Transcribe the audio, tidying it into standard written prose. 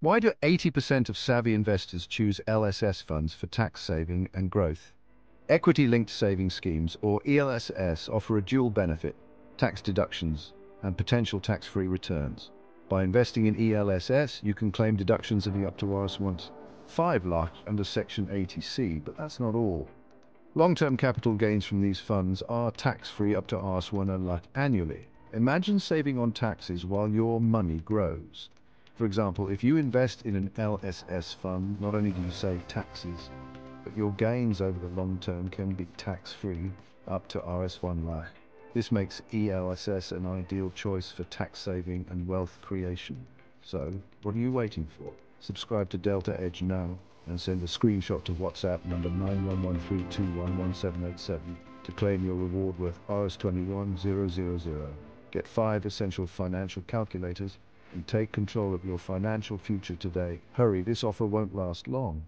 Why do 80% of savvy investors choose LSS funds for tax saving and growth? Equity-linked saving schemes, or ELSS, offer a dual benefit, tax deductions and potential tax-free returns. By investing in ELSS, you can claim deductions of up to $5 under Section 80C, but that's not all. Long-term capital gains from these funds are tax-free up to $1 annually. Imagine saving on taxes while your money grows. For example, if you invest in an LSS fund, not only do you save taxes, but your gains over the long term can be tax-free up to $1 lakh. This makes ELSS an ideal choice for tax saving and wealth creation. So, what are you waiting for? Subscribe to Delta Edge now and send a screenshot to WhatsApp number 91132117887 to claim your reward worth $21000. Get 5 essential financial calculators and take control of your financial future today. Hurry, this offer won't last long.